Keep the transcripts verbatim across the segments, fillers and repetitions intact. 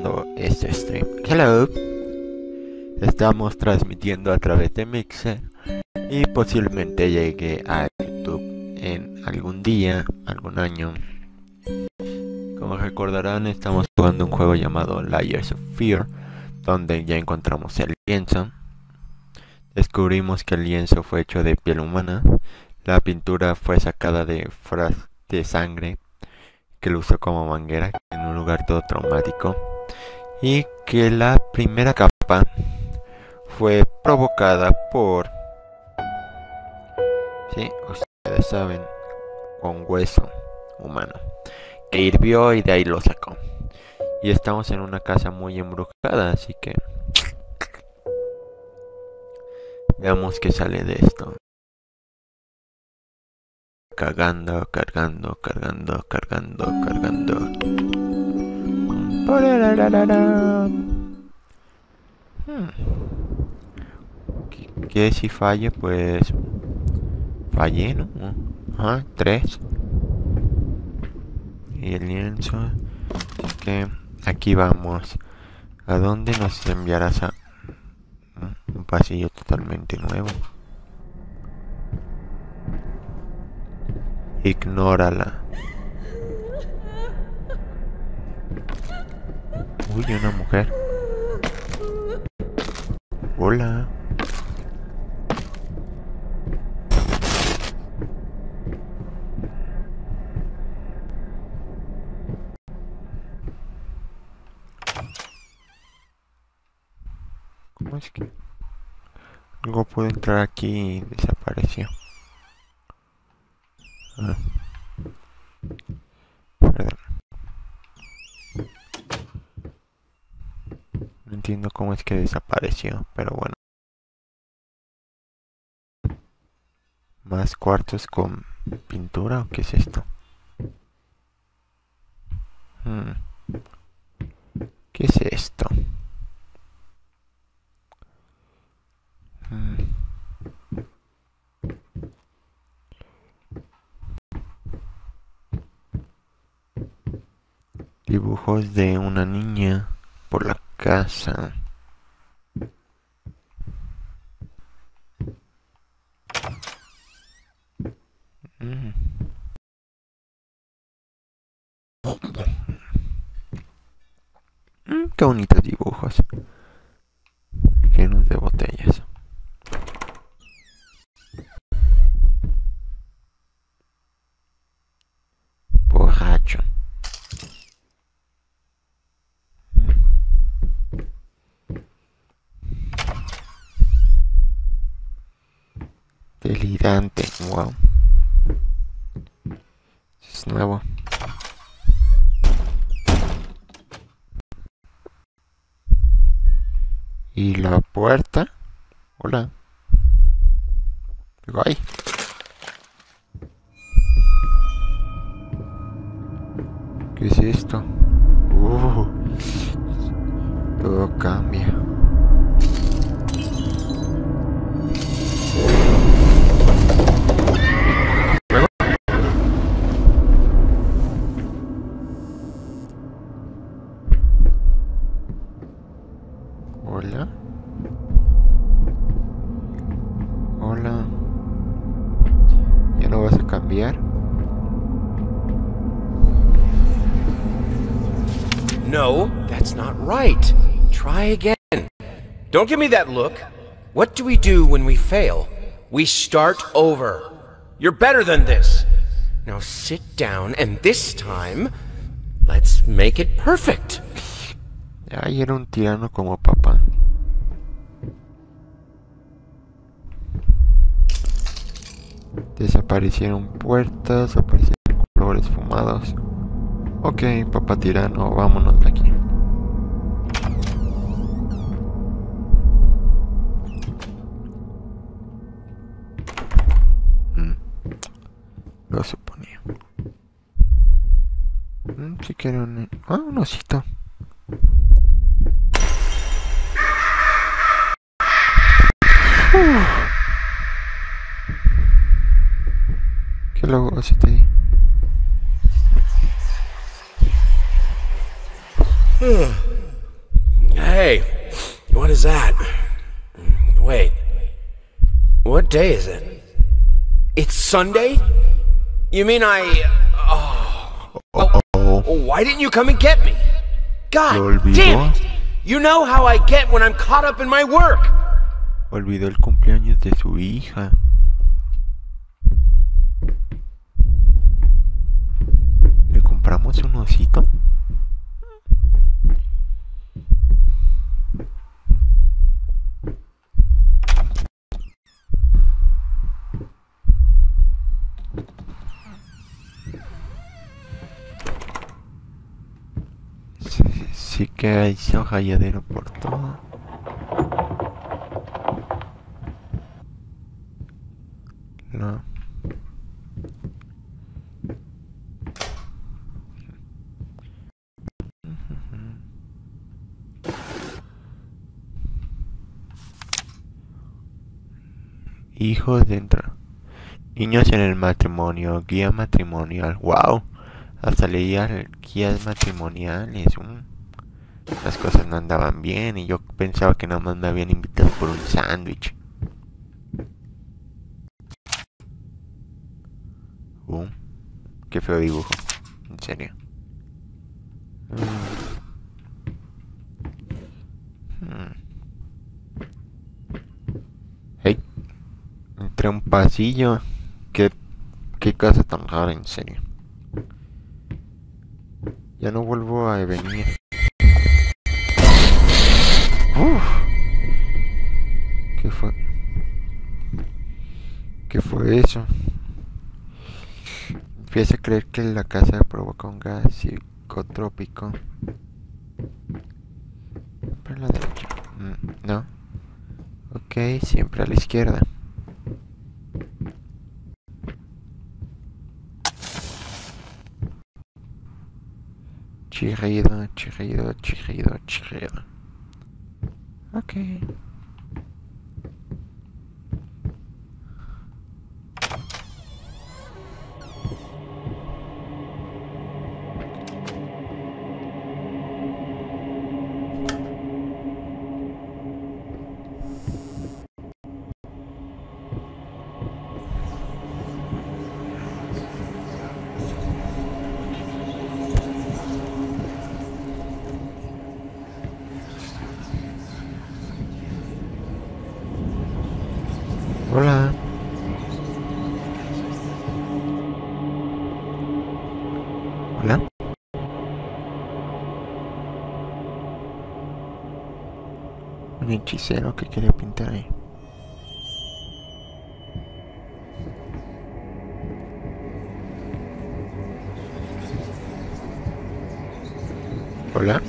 empezando este stream. Hello. Estamos transmitiendo a través de Mixer y posiblemente llegue a YouTube en algún día, algún año. Como recordarán, estamos jugando un juego llamado Layers of Fear, donde ya encontramos el lienzo. Descubrimos que el lienzo fue hecho de piel humana. La pintura fue sacada de frascos de sangre que lo usó como manguera en un lugar todo traumático, y que la primera capa fue provocada por, sí, ustedes saben, con hueso humano que hirvió y de ahí lo sacó. Y estamos en una casa muy embrujada, así que veamos qué sale de esto. Cargando, cargando, cargando, cargando, cargando. Hmm. ¿Qué, qué si falle? Pues fallé, ¿no? Ajá, tres. Y el lienzo. Así que aquí vamos. ¿A dónde nos enviarás a un pasillo totalmente nuevo? Ignórala. Uy, una mujer. Hola. ¿Cómo es que algo puede entrar aquí y desapareció? Ah. Perdón. No entiendo cómo es que desapareció, pero bueno. ¿Más cuartos con pintura o qué es esto? Hmm. ¿Qué es esto? Hmm. Dibujos de una niña por la casa. Mm. Mm, qué bonitos dibujos. Llenos de botellas. Borracho. Delirante, wow. Es nuevo. Y la puerta. Hola. Guay. ¿Qué es esto? Uh, todo cambia. Hola. Hola. ¿Ya no vas a cambiar? No, that's not right. Try again. Don't give me that look. What do we do when we fail? We start over. You're better than this. Now sit down, and this time, let's make it perfect. Ay, era un tirano como papá. Desaparecieron puertas, aparecieron colores fumados. Ok, papá tirano, vámonos de aquí. Mm. Lo suponía. Mm, si quieren... Ah, un osito. ¿Qué logo así te di? What is that? Wait. What day is it? It's Sunday? You mean I... Oh. Uh oh. Why didn't you come and get me? God damn it! You know how I get when I'm caught up in my work! Olvidó el cumpleaños de su hija. ¿Le compramos un osito? Sí que hay sojalladero por todo. No. Hijos dentro. Niños en el matrimonio. Guía matrimonial. ¡Wow! Hasta leía guías matrimoniales. Mm. Las cosas no andaban bien y yo pensaba que nada más me habían invitado por un sándwich. Uh, qué feo dibujo, en serio. Mm. Mm. Hey, entré a un pasillo. Qué, qué casa tan rara, en serio. Ya no vuelvo a venir. Uf. ¿Qué fue? ¿Qué fue eso? Empiezo a creer que la casa provoca un gas psicotrópico. Siempre a la derecha. Mm, no. Ok, siempre a la izquierda. Chirrido, chirrido, chirrido, chirrido. Ok. Hola. Hola. Un hechicero que quiere pintar ahí. Hola.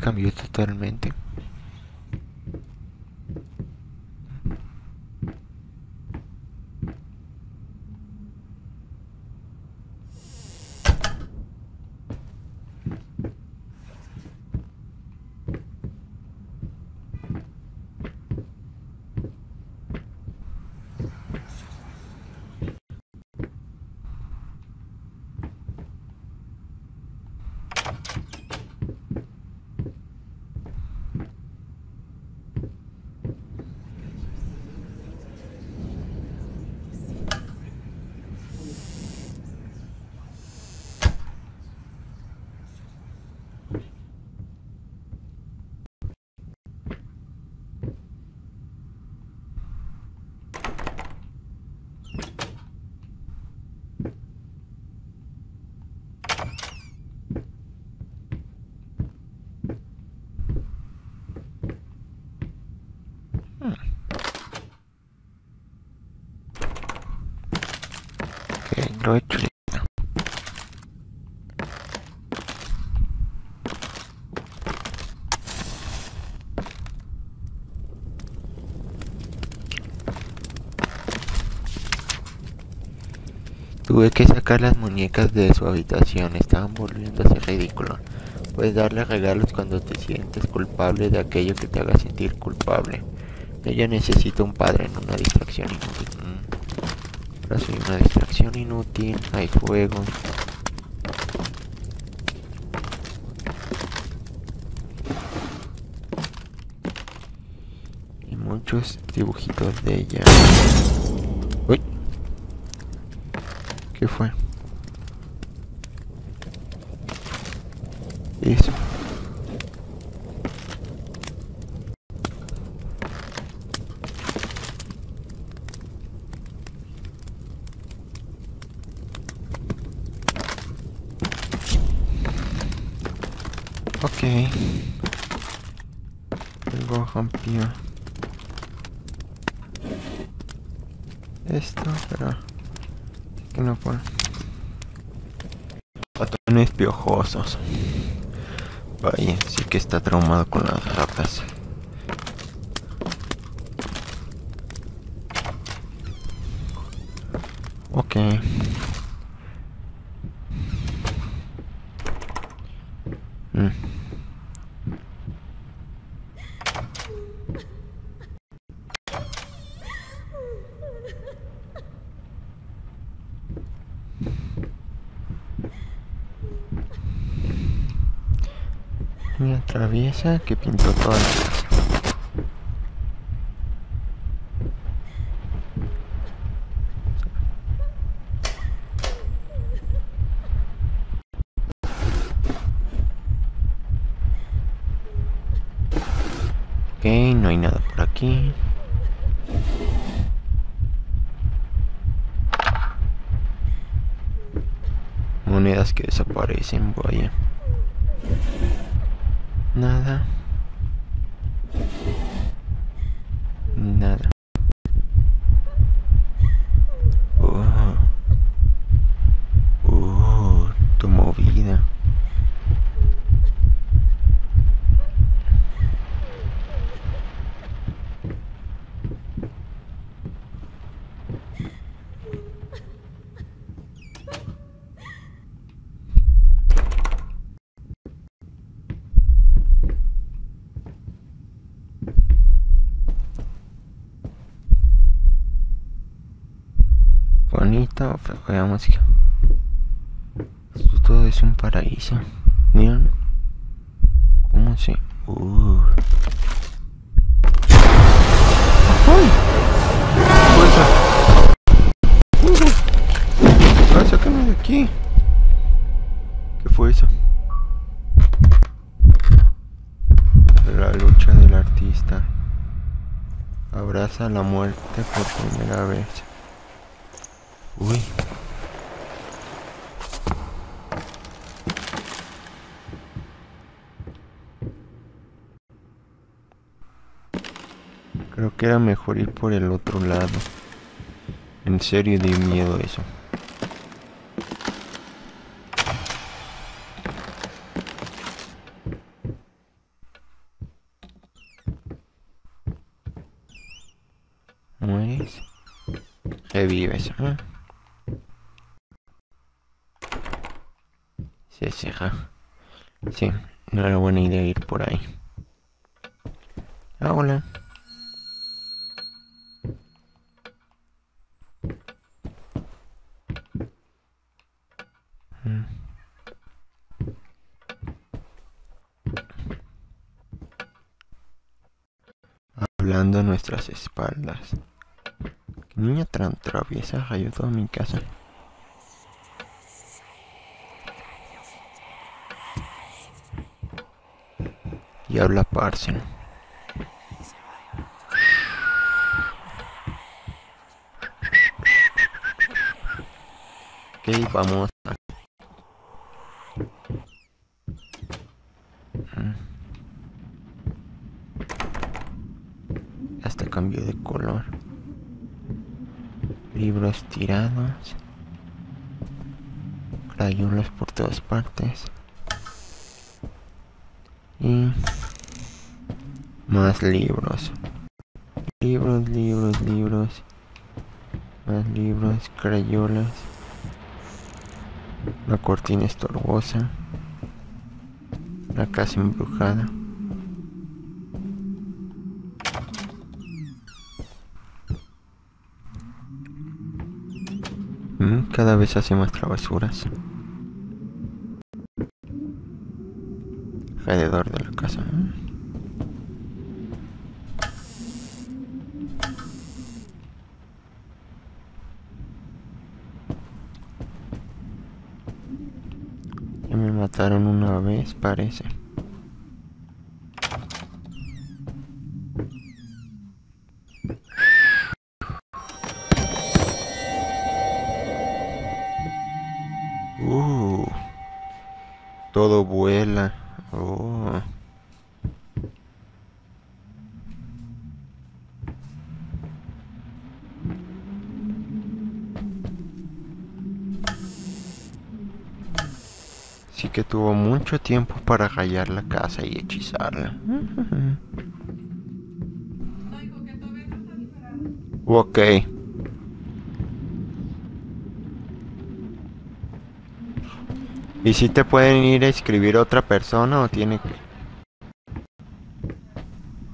Cambió totalmente. Tuve que sacar las muñecas de su habitación, estaban volviendo a ser ridículo. Puedes darle regalos cuando te sientes culpable de aquello que te haga sentir culpable. Ella necesita un padre, no una distracción inútil. Mm. Ahora soy una distracción inútil, hay fuego. Y muchos dibujitos de ella. Uy. ¿Qué fue? Eso. Okay. We'll go hump here. Esto, pero que no puedo. Ratones piojosos. Vaya, sí que está traumado con las ratas. Ok. Mm. Una traviesa que pintó toda la casa. Ok, no hay nada por aquí. Monedas que desaparecen, vaya. Nada. Nada. Oh. Oh, tu movida. Bonita, veamos que esto todo es un paraíso. Miren cómo se... Uh. ¡Ay! ¡Ah, sácame de aquí! ¿Qué fue eso? La lucha del artista. Abraza la muerte por primera vez. Uy. Creo que era mejor ir por el otro lado. En serio, di miedo eso. ¿Mueres? Revives, ¿eh? Se cierra. Sí, no era buena idea ir por ahí. Ah, hola. Mm. Hablando a nuestras espaldas. ¿Qué niña tan traviesa ayudó a mi casa? Y habla Parson. Ok, vamos a... Hasta cambió de color. Libros tirados. Crayolas por todas partes. Y... más libros. Libros, libros, libros. Más libros, crayolas. La cortina estorbosa. La casa embrujada. Cada vez hace más travesuras alrededor de la casa. Ya me mataron una vez, parece. Todo vuela. Oh. Sí que tuvo mucho tiempo para rayar la casa y hechizarla. Ok. ¿Y si te pueden ir a escribir otra persona o tiene que...?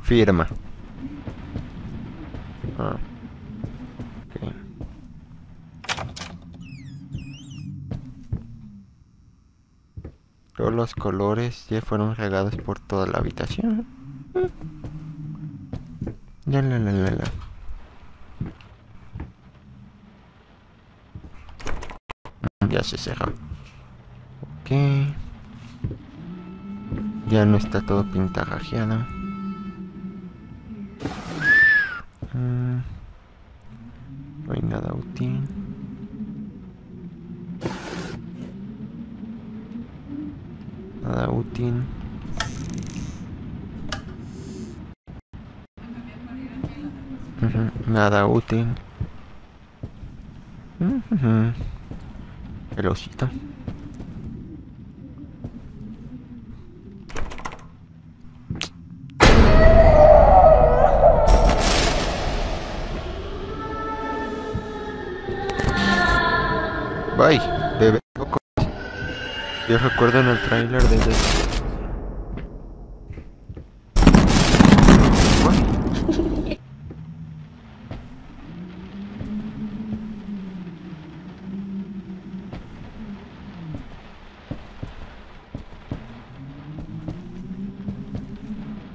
Firma. Ah. Okay. Todos los colores ya fueron regados por toda la habitación. Ya la la la la. Ya se cerró. Okay. Ya no está todo pintarrajeado. Mm. No hay nada útil. Nada útil. Uh-huh. Nada útil. Uh-huh. El osito. Bye, bebé. Yo recuerdo en el tráiler de... ¿What?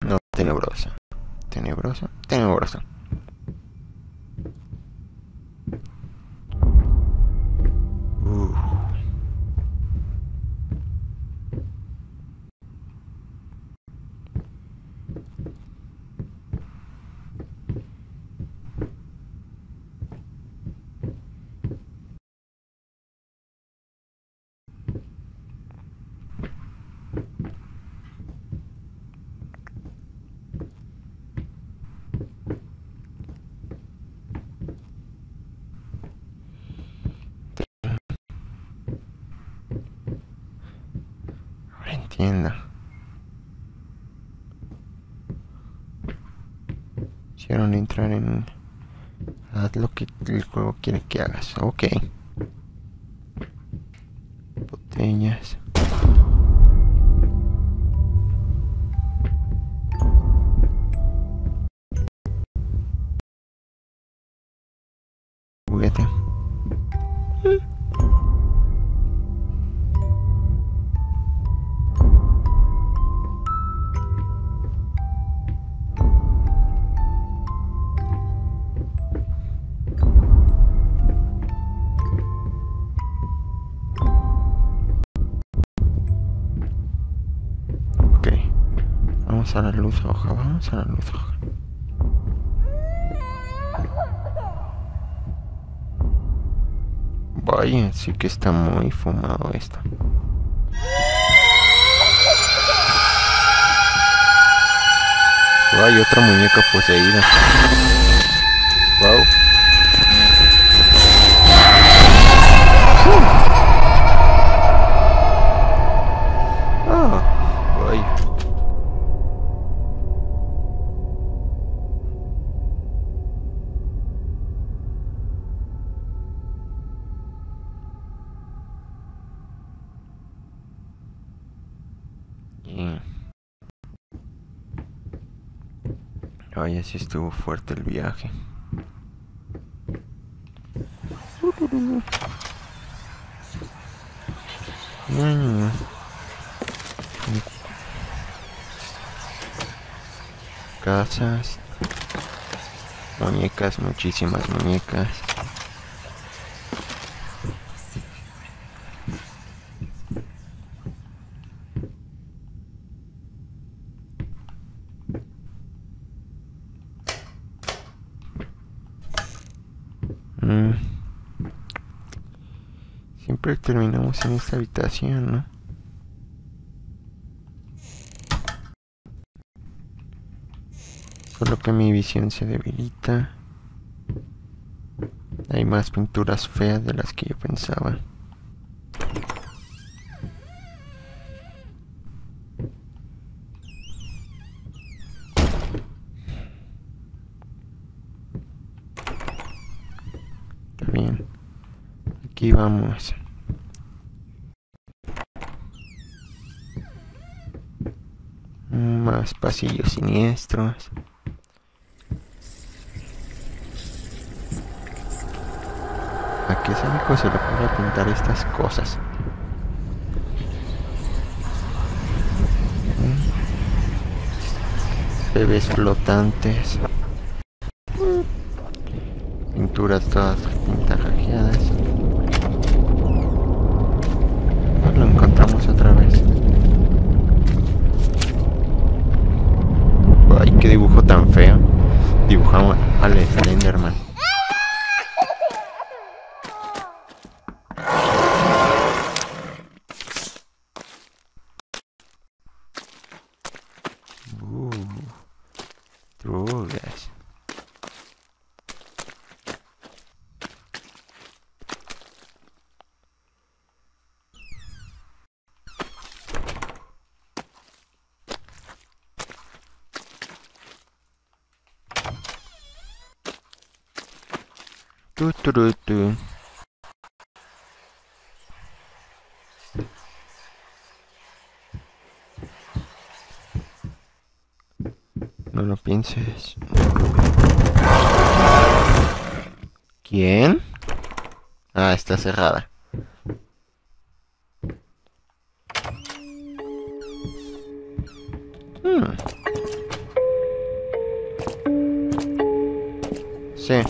no tenebrosa, tenebrosa, tenebrosa. Hicieron entrar en... Haz lo que el juego quiere que hagas. Ok. Botellas. Juguete. Vamos a la luz roja, vamos a la luz roja. Vaya, sí que está muy fumado esto. Hay otra muñeca poseída. Wow. Vaya, si estuvo fuerte el viaje. Casas, muñecas, muchísimas muñecas. Siempre terminamos en esta habitación, ¿no? Solo que mi visión se debilita. Hay más pinturas feas de las que yo pensaba. Está bien. Aquí vamos. Más pasillos siniestros. ¿A qué sádico se le ocurre pintar estas cosas? Bebés flotantes. Pinturas todas pintarrajeadas. Nos lo encontramos otra vez. Ay, qué dibujo tan feo. Dibujamos al Enderman. Tu, tu, tu, tu. No lo pienses. ¿Quién? Ah, está cerrada. Hmm. Sí.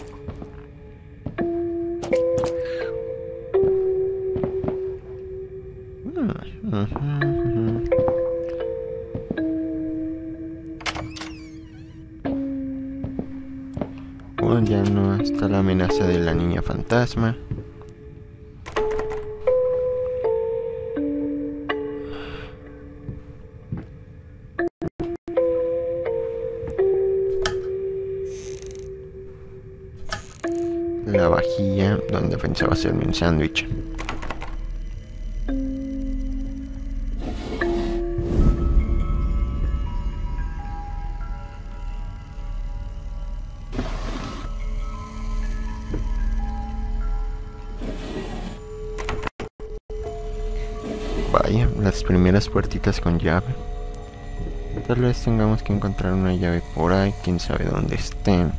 Ya no está la amenaza de la niña fantasma. La vajilla donde pensaba hacerme un sándwich. Vaya, las primeras puertitas con llave. Tal vez tengamos que encontrar una llave por ahí, quién sabe dónde estén.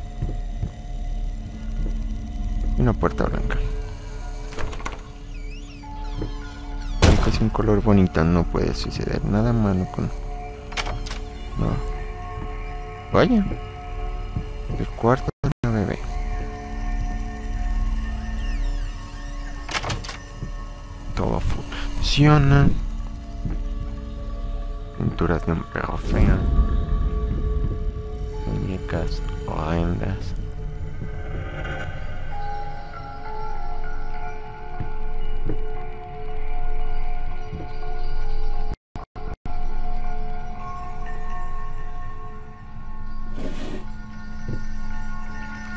Una puerta blanca. Aunque es un color bonito, no puede suceder nada malo con... No. Vaya. El cuarto. Pinturas de un perro feo, muñecas horrendas,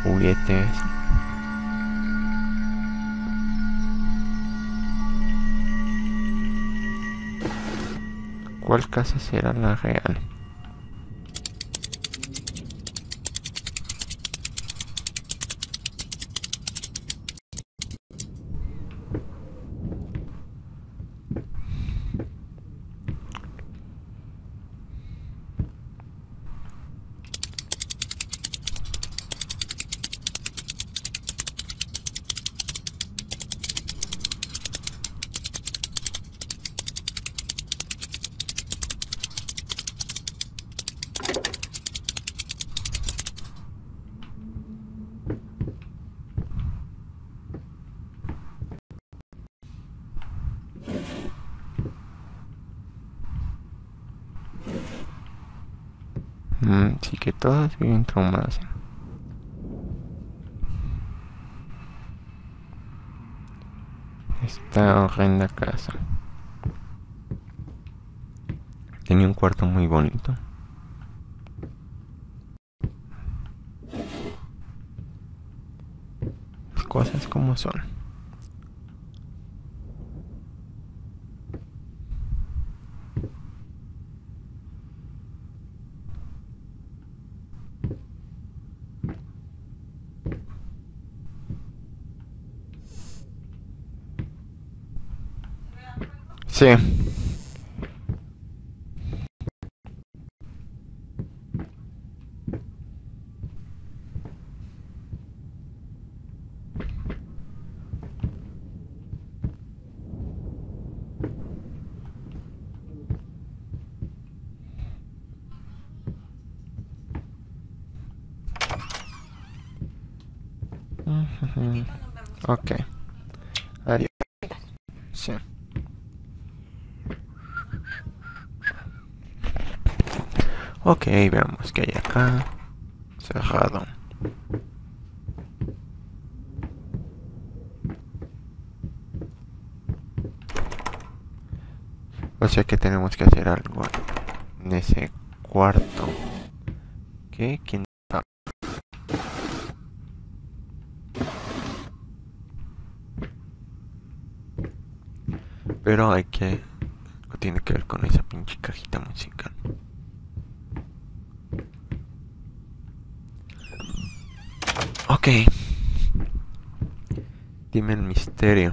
juguetes. ¿Cuál casa será la real? Así que todas viven traumadas. Esta horrenda casa tenía un cuarto muy bonito. Los cosas como son. Sí. Mm-hmm. Ok. Adiós. Sí. Ok, veamos que hay acá. Cerrado. O sea que tenemos que hacer algo en ese cuarto. ¿Qué? ¿Quién? Pero hay que... tiene que ver con esa pinche cajita musical. Ok. Dime el misterio.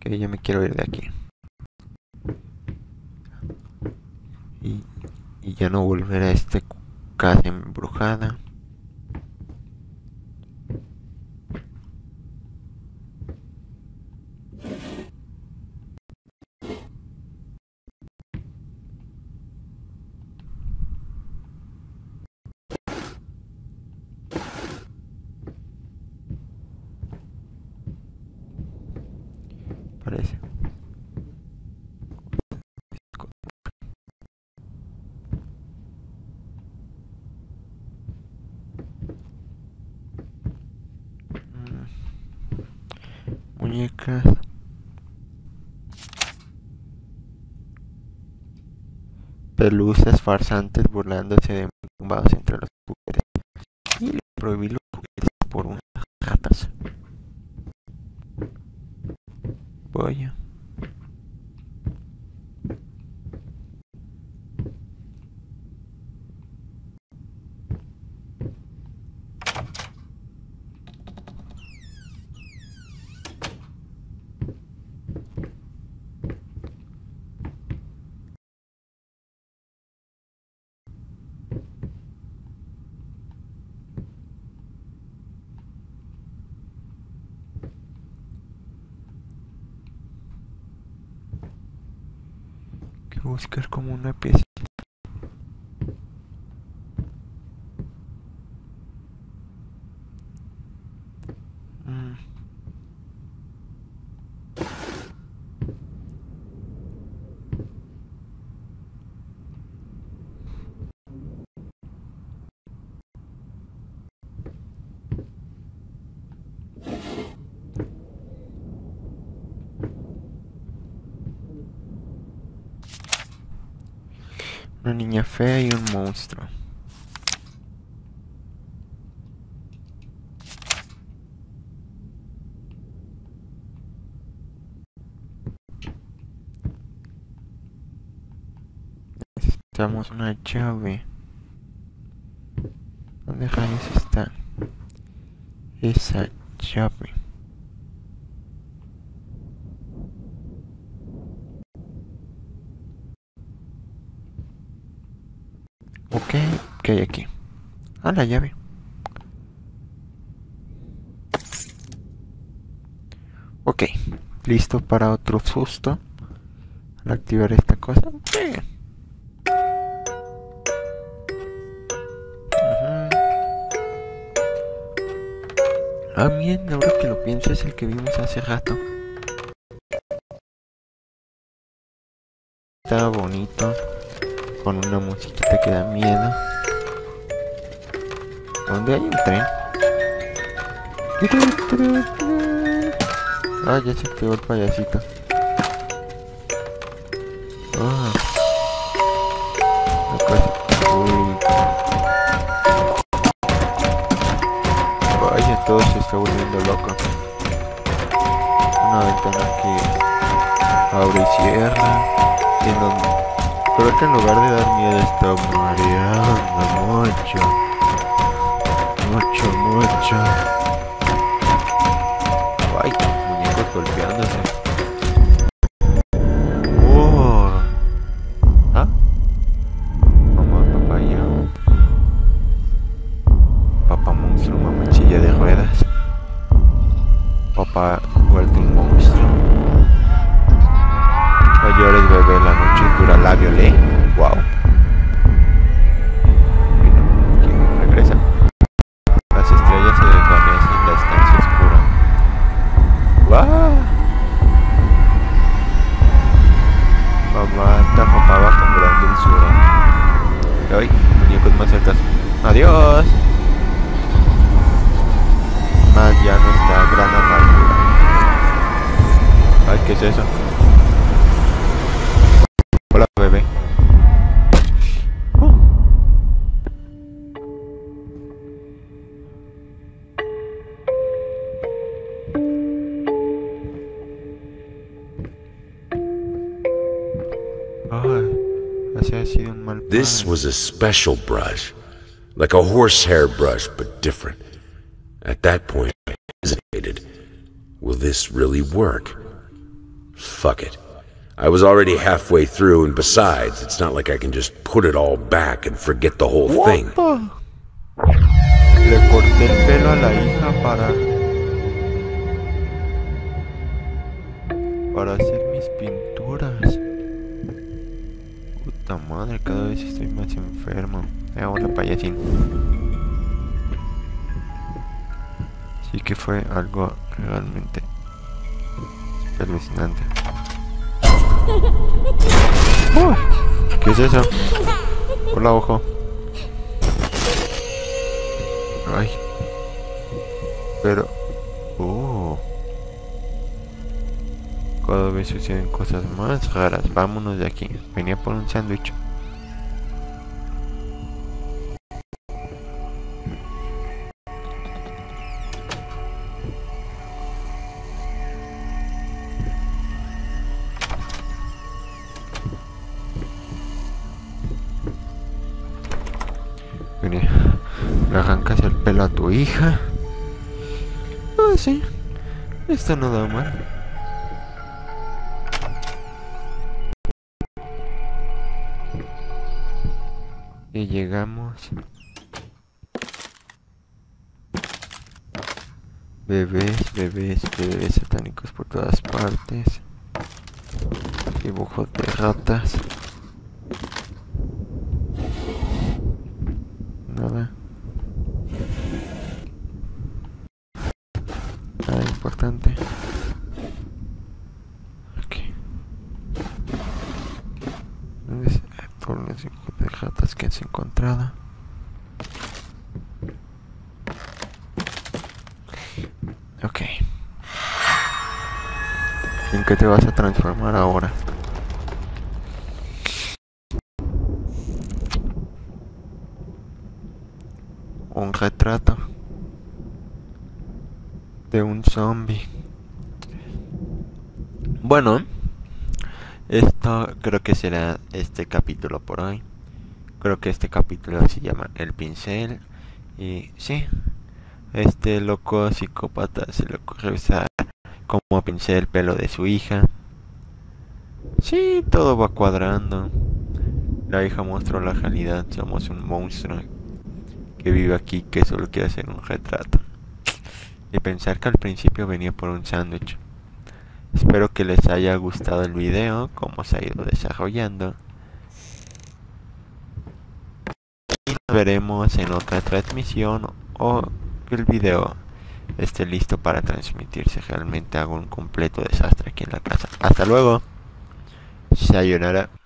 Que okay, ya me quiero ir de aquí. Y, y ya no volver a esta casa embrujada. Parece. Muñecas. Pelusas farsantes burlándose de tumbados entre los juguetes. Y le prohibí los juguetes por unas ratas. Oye. Buscar como una pieza. Mm. Una niña fea y un monstruo. Necesitamos una llave. ¿Dónde rayos está esa llave? Ok, ¿qué hay aquí? Ah, la llave. Ok, listo para otro susto. Al activar esta cosa. Sí. Ajá. Ah, bien, ahora que lo pienso es el que vimos hace rato. Está bonito. Con una musiquita que da miedo. ¿Dónde hay un tren? Ah, ya se activó el payasito. Ah. Uy. volviendo loco. Una ventana que abre y cierra. Y en donde... Creo que en lugar de dar miedo está mareando mucho. Mucho, mucho. Ay, muñecos golpeándose. Wow. ¿Ah? Mamá, papá, yo. Papá monstruo, mamá chilla de ruedas. Papá vuelto un monstruo. No llores, bebé, la noche dura, la violé. Wow. Adiós. Más ya no está, gran amargura. Ay, ¿qué es eso? Hola, bebé. Oh. Ay, así ha sido un mal. This was a special brush. Like a horsehair brush, but different. At that point, I hesitated. Will this really work? Fuck it. I was already halfway through, and besides, it's not like I can just put it all back and forget the whole what thing. The... Le corté el pelo a la hija para... para hacer mis pinturas. Puta madre, cada vez estoy más enfermo. Ahora payasín. Sí que fue algo realmente alucinante. Oh, ¿qué es eso? Hola, ojo. Ay. Pero... Oh. Cada vez suceden cosas más raras. Vámonos de aquí. Venía por un sándwich. Le arrancas el pelo a tu hija. Ah, sí. Esto no da mal. Y llegamos. Bebés, bebés, bebés satánicos por todas partes. Dibujos de ratas. Nada. Nada importante. Aquí. ¿Dónde se tornan de ratas que has encontrado? Ok. ¿En qué te vas a transformar ahora? Un retrato de un zombie. Bueno, esto creo que será este capítulo por hoy. Creo que este capítulo se llama El Pincel. Y sí, este loco psicópata se le ocurre usar como pincel el pelo de su hija. Sí, todo va cuadrando. La hija mostró la realidad. Somos un monstruo que vive aquí, que solo quiere hacer un retrato. Y pensar que al principio venía por un sándwich. Espero que les haya gustado el video, cómo se ha ido desarrollando. Y nos veremos en otra transmisión o que el video esté listo para transmitirse. Realmente hago un completo desastre aquí en la casa. Hasta luego. Sayonara.